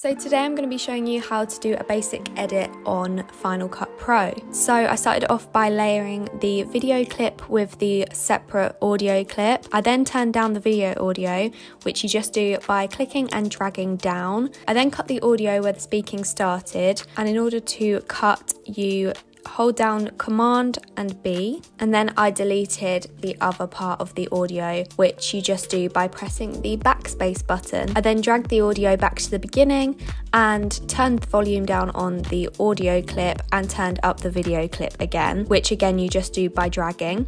So today I'm going to be showing you how to do a basic edit on Final Cut Pro. So I started off by layering the video clip with the separate audio clip. I then turned down the video audio, which you just do by clicking and dragging down. I then cut the audio where the speaking started, and in order to cut you hold down Command and B, and then I deleted the other part of the audio, which you just do by pressing the backspace button. I then dragged the audio back to the beginning and turned the volume down on the audio clip and turned up the video clip again, which again you just do by dragging.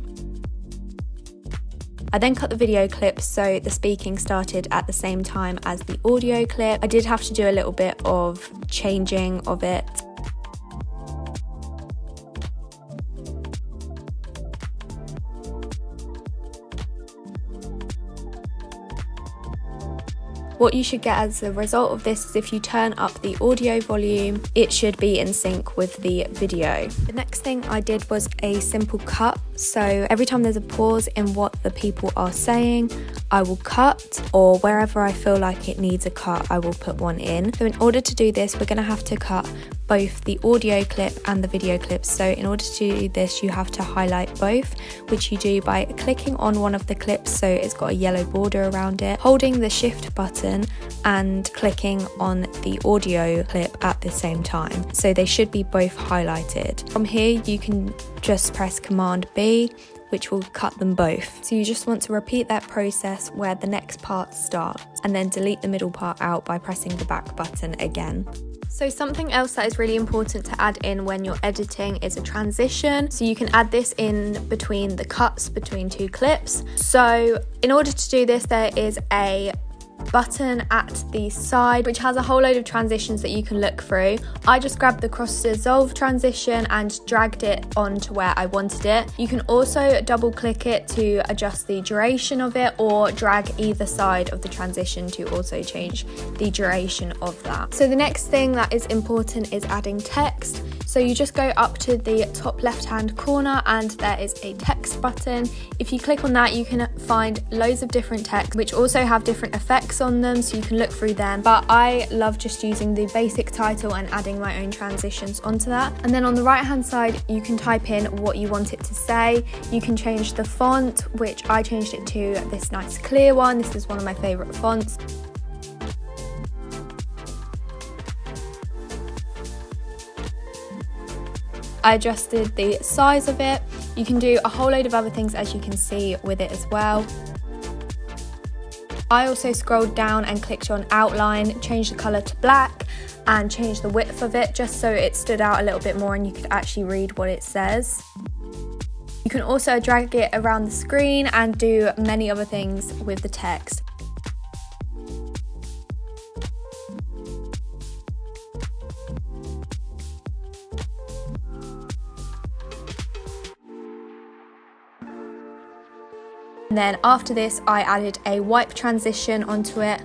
I then cut the video clip so the speaking started at the same time as the audio clip. I did have to do a little bit of changing of it. What you should get as a result of this is if you turn up the audio volume, it should be in sync with the video. The next thing I did was a simple cut. So every time there's a pause in what the people are saying, I will cut, or wherever I feel like it needs a cut, I will put one in. So in order to do this, we're going to have to cut both the audio clip and the video clip. So in order to do this, you have to highlight both, which you do by clicking on one of the clips so it's got a yellow border around it, holding the shift button and clicking on the audio clip at the same time. So they should be both highlighted. From here, you can just press Command B, which will cut them both. So you just want to repeat that process where the next part starts, and then delete the middle part out by pressing the back button again. So something else that is really important to add in when you're editing is a transition. So you can add this in between the cuts between two clips. So in order to do this, there is a button at the side which has a whole load of transitions that you can look through. I just grabbed the cross dissolve transition and dragged it onto where I wanted it. You can also double click it to adjust the duration of it, or drag either side of the transition to also change the duration of that. So the next thing that is important is adding text. So you just go up to the top left hand corner and there is a text button. If you click on that, you can find loads of different text which also have different effects on them, so you can look through them. But I love just using the basic title and adding my own transitions onto that. And then on the right hand side, you can type in what you want it to say. You can change the font, which I changed it to this nice clear one. This is one of my favourite fonts. I adjusted the size of it. You can do a whole load of other things, as you can see, with it as well. I also scrolled down and clicked on outline, changed the colour to black and changed the width of it just so it stood out a little bit more and you could actually read what it says. You can also drag it around the screen and do many other things with the text. And then after this, I added a wipe transition onto it,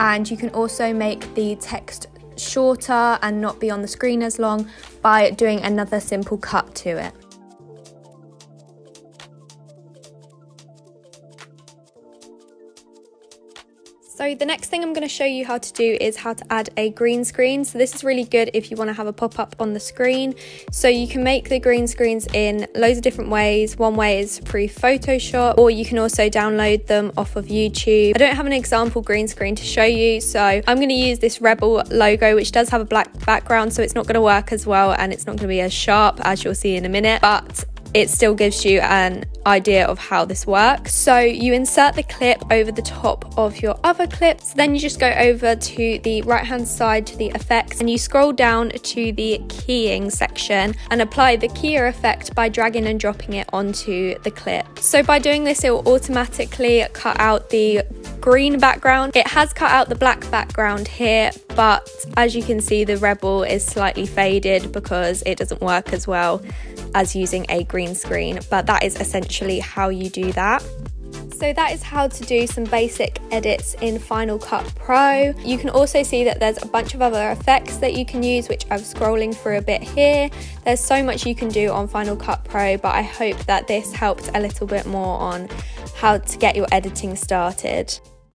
and you can also make the text shorter and not be on the screen as long by doing another simple cut to it. So the next thing I'm going to show you how to do is how to add a green screen. So this is really good if you want to have a pop-up on the screen. So you can make the green screens in loads of different ways. One way is through Photoshop, or you can also download them off of YouTube. I don't have an example green screen to show you, so I'm going to use this Rebel logo, which does have a black background, so it's not going to work as well and it's not going to be as sharp as you'll see in a minute, but it still gives you an idea of how this works. So you insert the clip over the top of your other clips, then you just go over to the right hand side to the effects and you scroll down to the keying section and apply the keyer effect by dragging and dropping it onto the clip. So by doing this, it will automatically cut out the green background. It has cut out the black background here, but as you can see, the Rebel is slightly faded because it doesn't work as well as using a green screen, but that is essentially how you do that. So that is how to do some basic edits in Final Cut Pro. You can also see that there's a bunch of other effects that you can use, which I'm scrolling through a bit here. There's so much you can do on Final Cut Pro, but I hope that this helped a little bit more on how to get your editing started.